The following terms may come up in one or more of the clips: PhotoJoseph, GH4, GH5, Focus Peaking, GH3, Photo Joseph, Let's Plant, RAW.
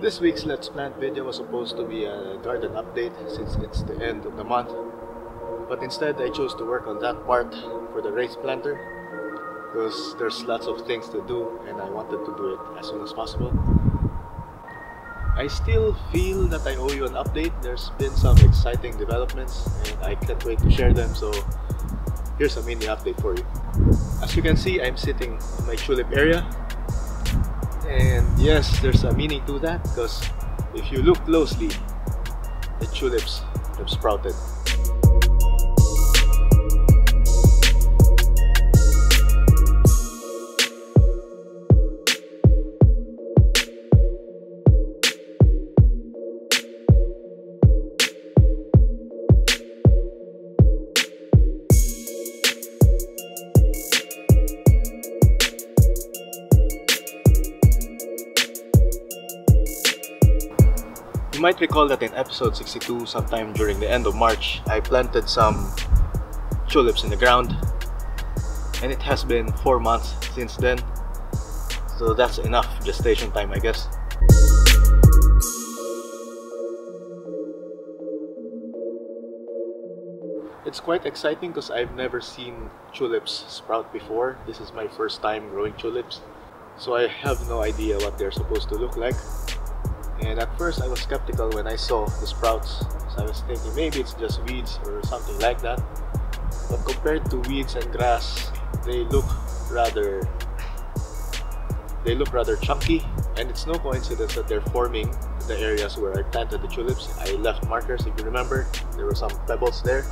This week's Let's Plant video was supposed to be a garden update since it's the end of the month, but instead I chose to work on that part for the raised planter because there's lots of things to do and I wanted to do it as soon as possible. I still feel that I owe you an update. There's been some exciting developments and I can't wait to share them, so here's a mini update for you. As you can see, I'm sitting in my tulip area. And yes, there's a meaning to that because if you look closely, the tulips have sprouted. You might recall that in episode 62, sometime during the end of March, I planted some tulips in the ground, and it has been 4 months since then, so that's enough gestation time, I guess. It's quite exciting because I've never seen tulips sprout before. This is my first time growing tulips, so I have no idea what they're supposed to look like. And at first I was skeptical when I saw the sprouts, so I was thinking maybe it's just weeds or something like that. But compared to weeds and grass, they look rather chunky, and it's no coincidence that they're forming the areas where I planted the tulips. I left markers, if you remember, there were some pebbles there.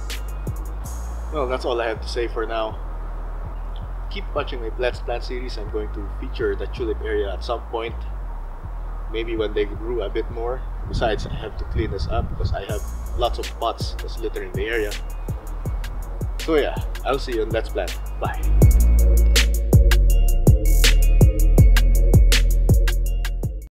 Well, that's all I have to say for now. Keep watching my Let's Plant series. I'm going to feature the tulip area at some point. Maybe when they grew a bit more. Besides, I have to clean this up because I have lots of pots that's littering the area. So yeah, I'll see you on Let's Plant. Bye!